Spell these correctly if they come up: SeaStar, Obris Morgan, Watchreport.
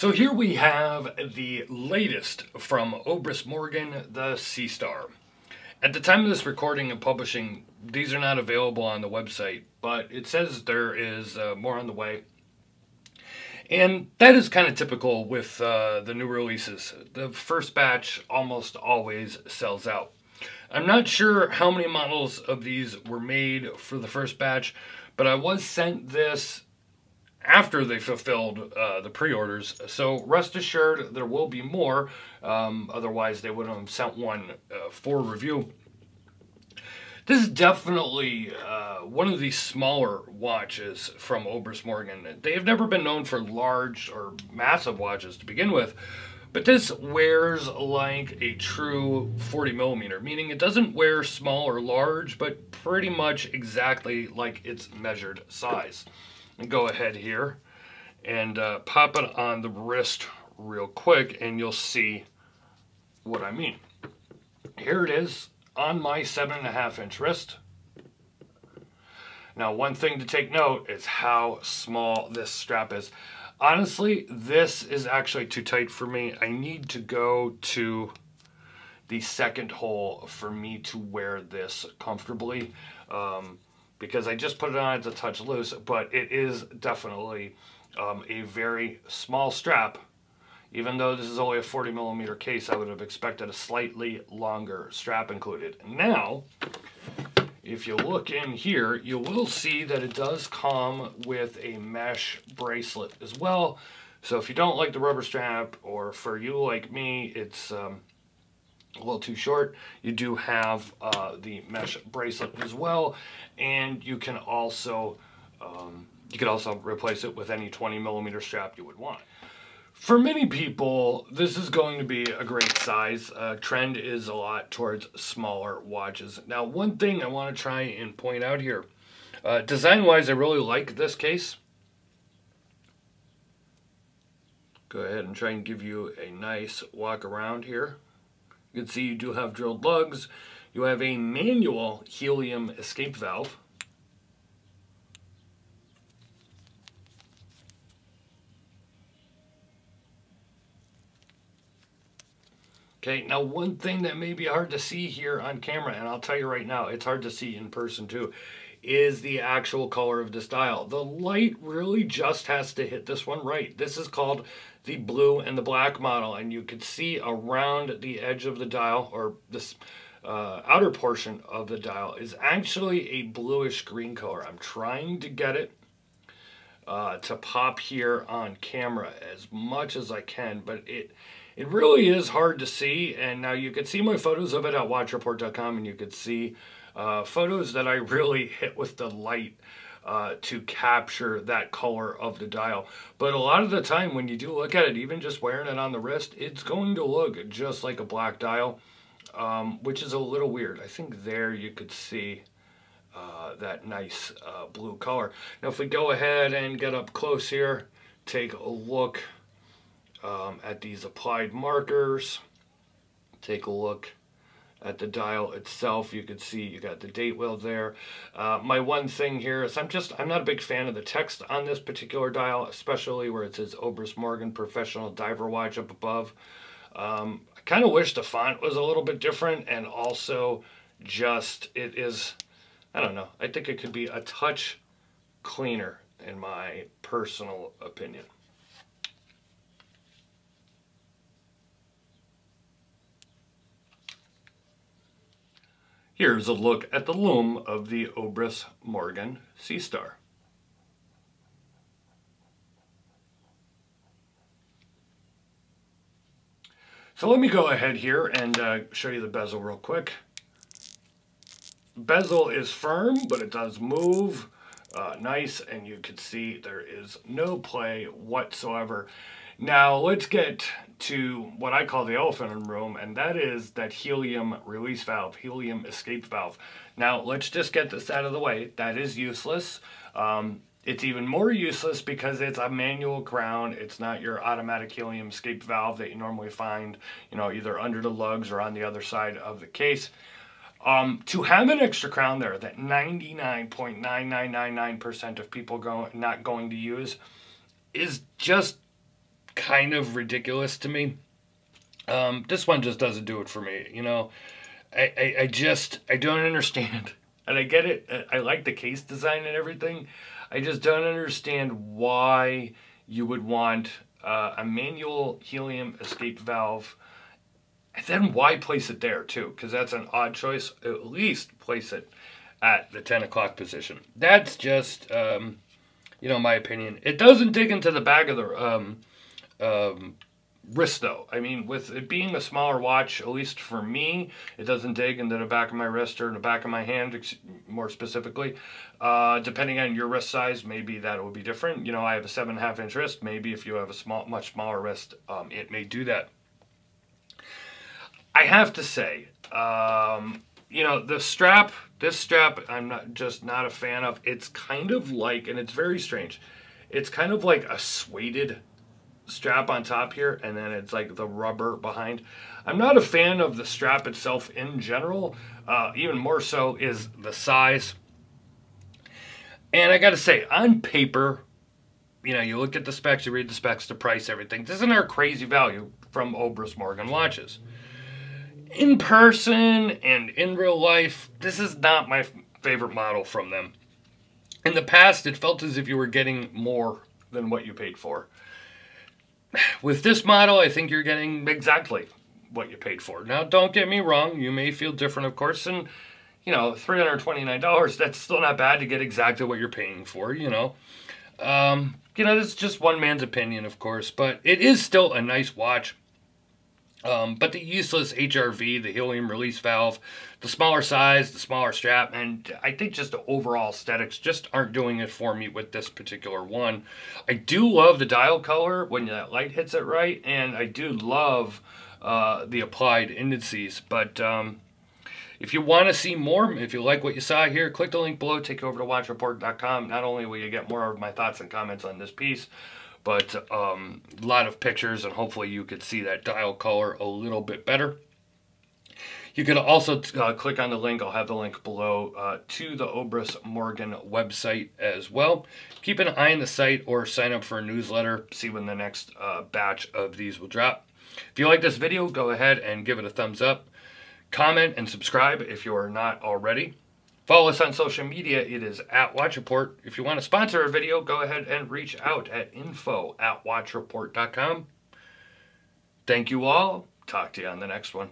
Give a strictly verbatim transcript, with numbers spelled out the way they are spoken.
So here we have the latest from Obris Morgan, the SeaStar. At the time of this recording and publishing, these are not available on the website, but it says there is uh, more on the way. And that is kind of typical with uh, the new releases. The first batch almost always sells out. I'm not sure how many models of these were made for the first batch, but I was sent this after they fulfilled uh, the pre-orders, so rest assured there will be more, um, otherwise they would have sent one uh, for review. This is definitely uh, one of the smaller watches from Obris Morgan. They have never been known for large or massive watches to begin with, but this wears like a true forty millimeter, meaning it doesn't wear small or large, but pretty much exactly like its measured size. Go ahead here and uh, pop it on the wrist real quick and you'll see what I mean. Here it is on my seven and a half inch wrist. Now, one thing to take note is how small this strap is. Honestly, this is actually too tight for me. I need to go to the second hole for me to wear this comfortably. Um, because I just put it on, it's a touch loose, but it is definitely um, a very small strap. Even though this is only a forty millimeter case, I would have expected a slightly longer strap included. Now, if you look in here, you will see that it does come with a mesh bracelet as well. So if you don't like the rubber strap, or for you like me, it's um, a little too short, you do have uh, the mesh bracelet as well, and you can also um, you can also replace it with any twenty millimeter strap you would want. For many people, this is going to be a great size. Uh, trend is a lot towards smaller watches. Now, one thing I want to try and point out here, uh, design-wise, I really like this case. Go ahead and try and give you a nice walk around here. You can see you do have drilled lugs. You have a manual helium escape valve. Okay, now one thing that may be hard to see here on camera, and I'll tell you right now, it's hard to see in person too, is the actual color of this dial. The light really just has to hit this one right. This is called the blue and the black model, and you can see around the edge of the dial, or this uh, outer portion of the dial, is actually a bluish green color. I'm trying to get it uh, to pop here on camera as much as I can, but it it really is hard to see. And now you can see my photos of it at watch report dot com, and you can see Uh, photos that I really hit with the light uh, to capture that color of the dial. But a lot of the time when you do look at it, even just wearing it on the wrist, it's going to look just like a black dial, um, which is a little weird. I think there you could see uh, that nice uh, blue color. Now if we go ahead and get up close here, take a look um, at these applied markers, take a look at the dial itself, you can see you got the date wheel there. Uh, my one thing here is I'm just, I'm not a big fan of the text on this particular dial, especially where it says Obris Morgan Professional Diver Watch up above. Um, I kind of wish the font was a little bit different, and also just, it is, I don't know, I think it could be a touch cleaner in my personal opinion. Here's a look at the lume of the Obris Morgan SeaStar. So let me go ahead here and uh, show you the bezel real quick. Bezel is firm, but it does move uh, nice, and you can see there is no play whatsoever. Now let's get to what I call the elephant in the room, and that is that helium release valve, helium escape valve. Now let's just get this out of the way. That is useless. Um, it's even more useless because it's a manual crown. It's not your automatic helium escape valve that you normally find, you know, either under the lugs or on the other side of the case. Um, to have an extra crown there that ninety-nine point nine nine nine nine percent of people go, not going to use is just kind of ridiculous to me. Um, this one just doesn't do it for me, you know. I, I, I just, I don't understand. And I get it, I like the case design and everything. I just don't understand why you would want uh, a manual helium escape valve. And then why place it there too? Because that's an odd choice. At least place it at the ten o'clock position. That's just, um, you know, my opinion. It doesn't dig into the back of the um, um, wrist though. I mean, with it being a smaller watch, at least for me, it doesn't dig into the back of my wrist or the back of my hand, more specifically. Uh, depending on your wrist size, maybe that will be different. You know, I have a seven and a half inch wrist. Maybe if you have a small, much smaller wrist, um, it may do that. I have to say, um, you know, the strap, this strap, I'm not just not a fan of. It's kind of like, and it's very strange, it's kind of like a suede strap on top here, and then it's like the rubber behind. I'm not a fan of the strap itself in general. Uh, even more so is the size. And I got to say, on paper, you know, you look at the specs, you read the specs, the price, everything. This isn't our crazy value from Obris Morgan watches. In person and in real life, this is not my favorite model from them. In the past, it felt as if you were getting more than what you paid for. With this model, I think you're getting exactly what you paid for. Now, don't get me wrong. You may feel different, of course. And, you know, three hundred twenty-nine dollars, that's still not bad to get exactly what you're paying for, you know. Um, you know, this is just one man's opinion, of course. But it is still a nice watch. Um, but the useless H R V, the helium release valve, the smaller size, the smaller strap, and I think just the overall aesthetics just aren't doing it for me with this particular one. I do love the dial color when that light hits it right, and I do love uh, the applied indices. But um, if you want to see more, if you like what you saw here, click the link below, take over to watch report dot com. Not only will you get more of my thoughts and comments on this piece, but um, a lot of pictures, and hopefully you could see that dial color a little bit better. You could also uh, click on the link. I'll have the link below uh, to the Obris Morgan website as well. Keep an eye on the site or sign up for a newsletter. See when the next uh, batch of these will drop. If you like this video, go ahead and give it a thumbs up. Comment and subscribe if you are not already. Follow us on social media. It is at Watchreport. If you want to sponsor a video, go ahead and reach out at info at watchreport dot com. Thank you all. Talk to you on the next one.